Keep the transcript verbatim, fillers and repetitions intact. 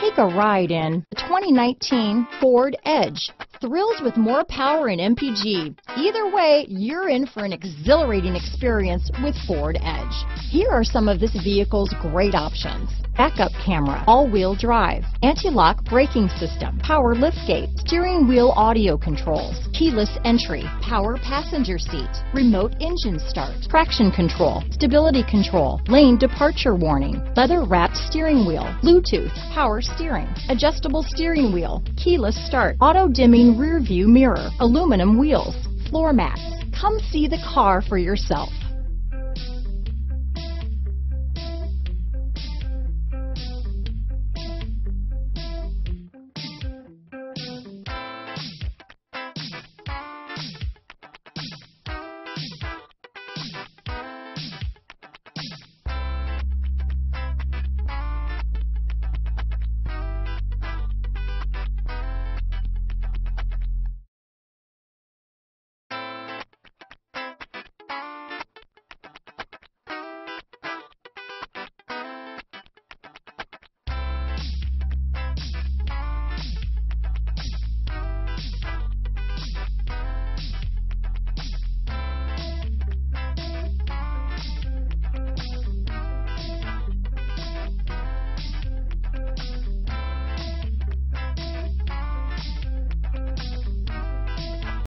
Take a ride in the twenty nineteen Ford Edge. Thrills with more power and M P G. Either way, you're in for an exhilarating experience with Ford Edge. Here are some of this vehicle's great options: backup camera, all-wheel drive, anti-lock braking system, power liftgate, steering wheel audio controls, keyless entry, power passenger seat, remote engine start, traction control, stability control, lane departure warning, leather-wrapped steering wheel, Bluetooth, power steering, adjustable steering wheel, keyless start, auto-dimming rear view mirror, aluminum wheels, floor mats. Come see the car for yourself.